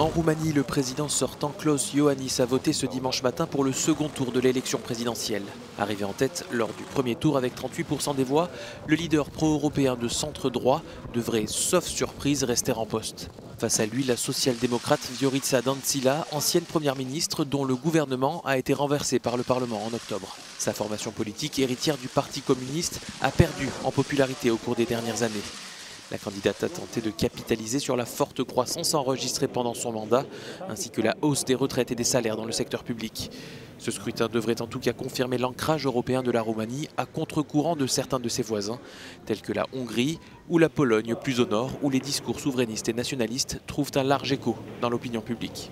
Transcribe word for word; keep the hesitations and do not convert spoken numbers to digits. En Roumanie, le président sortant Klaus Iohannis a voté ce dimanche matin pour le second tour de l'élection présidentielle. Arrivé en tête lors du premier tour avec trente-huit pour cent des voix, le leader pro-européen de centre-droit devrait, sauf surprise, rester en poste. Face à lui, la social-démocrate Viorica Dancila, ancienne première ministre dont le gouvernement a été renversé par le Parlement en octobre. Sa formation politique, héritière du Parti communiste, a perdu en popularité au cours des dernières années. La candidate a tenté de capitaliser sur la forte croissance enregistrée pendant son mandat, ainsi que la hausse des retraites et des salaires dans le secteur public. Ce scrutin devrait en tout cas confirmer l'ancrage européen de la Roumanie à contre-courant de certains de ses voisins, tels que la Hongrie ou la Pologne plus au nord, où les discours souverainistes et nationalistes trouvent un large écho dans l'opinion publique.